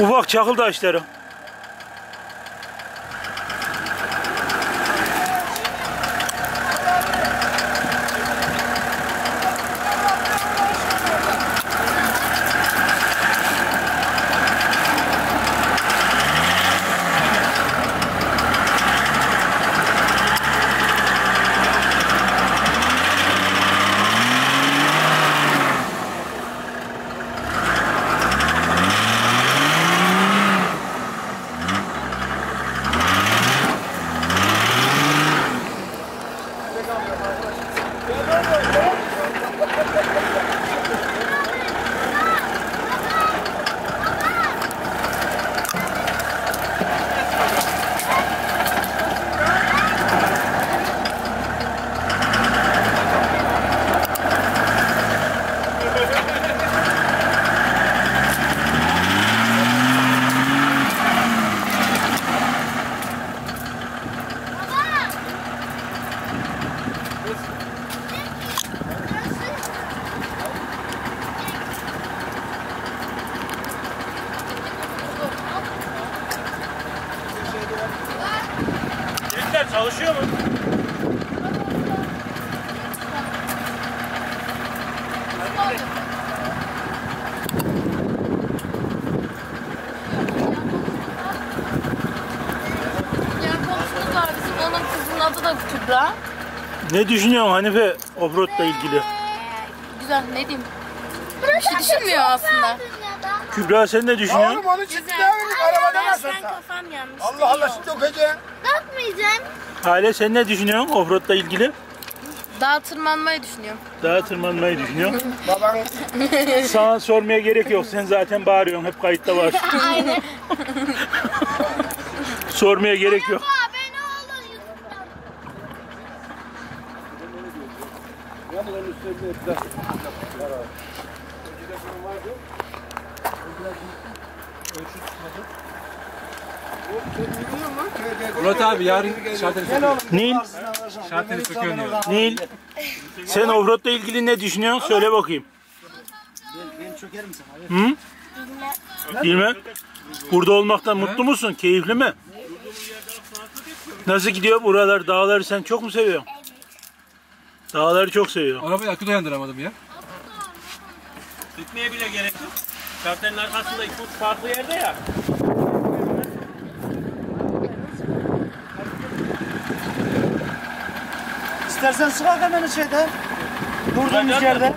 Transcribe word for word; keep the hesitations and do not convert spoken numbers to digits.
Ufak çakıl taşları. Çalışıyor mu? Ne düşünüyorsun Hanife offroad'la ilgili? Güzel, ne diyeyim? Bir şey düşünmüyor aslında. Kübra, sen ne düşünüyorsun? Oğlum onu çıktı arabadan asılsa. Ben kafam yanmış. Allah Allah, şimdi okuyacağım. Dağıtmayacağım. Hale, sen ne düşünüyorsun offroad'la ilgili? Dağa tırmanmayı düşünüyorum. Dağa tırmanmayı düşünüyorum. Baban sana sormaya gerek yok. Sen zaten bağırıyorsun, hep kayıtta var. Aynen. Sormaya gerek yok. Murat abi yarın şarteli söküyor. Nil. Şarteli söküyor diyor. Nil. Sen offroad'la ilgili ne düşünüyorsun? Söyle bakayım. Ben çökerim sana. Hı? Bilmem. Bilmem. Burada olmaktan mutlu musun? Keyifli mi? Nasıl gidiyor buralar? Dağları sen çok mu seviyorsun? Dağları çok seviyorum. Arabayı akü dayandıramadım ya. Gitmeye bile gerek yok. Şartelin arkasında iki uç farklı yerde ya. İstersen sıkak hemen şeyden. Durduğumuz yerde.